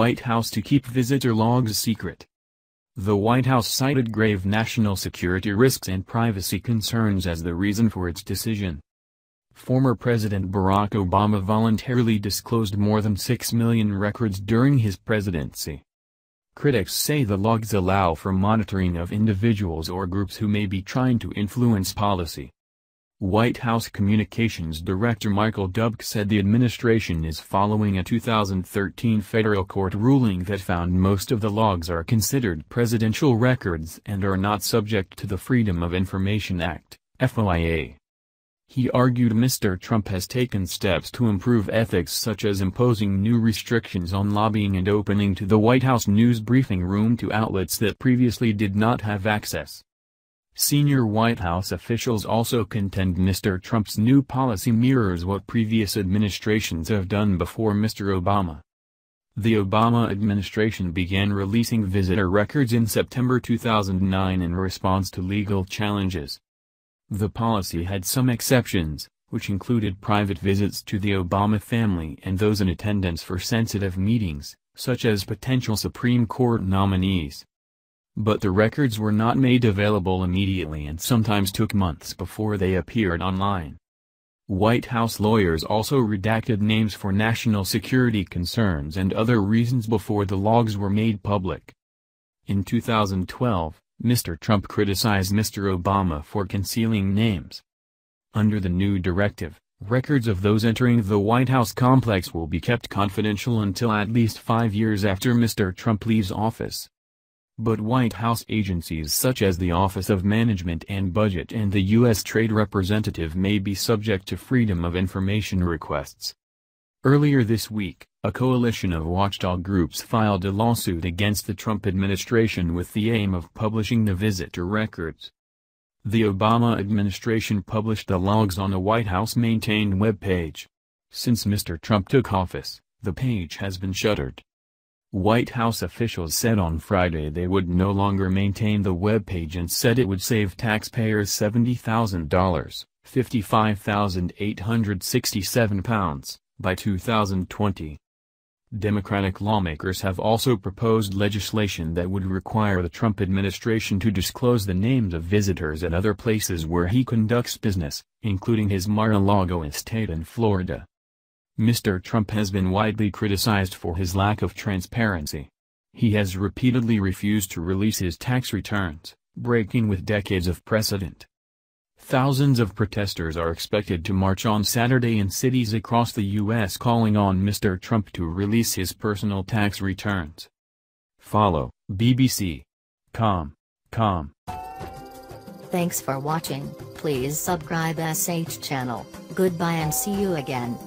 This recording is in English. White House to keep visitor logs secret. The White House cited grave national security risks and privacy concerns as the reason for its decision. Former President Barack Obama voluntarily disclosed more than 6 million records during his presidency. Critics say the logs allow for monitoring of individuals or groups who may be trying to influence policy. White House Communications Director Michael Dubke said the administration is following a 2013 federal court ruling that found most of the logs are considered presidential records and are not subject to the Freedom of Information Act, FOIA. He argued Mr. Trump has taken steps to improve ethics, such as imposing new restrictions on lobbying and opening to the White House news briefing room to outlets that previously did not have access. Senior White House officials also contend Mr. Trump's new policy mirrors what previous administrations have done before Mr. Obama. The Obama administration began releasing visitor records in September 2009 in response to legal challenges. The policy had some exceptions, which included private visits to the Obama family and those in attendance for sensitive meetings, such as potential Supreme Court nominees. But the records were not made available immediately and sometimes took months before they appeared online. White House lawyers also redacted names for national security concerns and other reasons before the logs were made public. In 2012, Mr. Trump criticized Mr. Obama for concealing names. Under the new directive, records of those entering the White House complex will be kept confidential until at least 5 years after Mr. Trump leaves office. But White House agencies such as the Office of Management and Budget and the U.S. Trade Representative may be subject to Freedom of Information requests. Earlier this week, a coalition of watchdog groups filed a lawsuit against the Trump administration with the aim of publishing the visitor records. The Obama administration published the logs on a White House-maintained web page. Since Mr. Trump took office, the page has been shuttered. White House officials said on Friday they would no longer maintain the web page and said it would save taxpayers $70,000, £55,867. By 2020. Democratic lawmakers have also proposed legislation that would require the Trump administration to disclose the names of visitors at other places where he conducts business, including his Mar-a-Lago estate in Florida. Mr. Trump has been widely criticized for his lack of transparency. He has repeatedly refused to release his tax returns, breaking with decades of precedent. Thousands of protesters are expected to march on Saturday in cities across the U.S. calling on Mr. Trump to release his personal tax returns. Follow BBC.com. Thanks for watching. Please subscribe SH channel. Goodbye and see you again.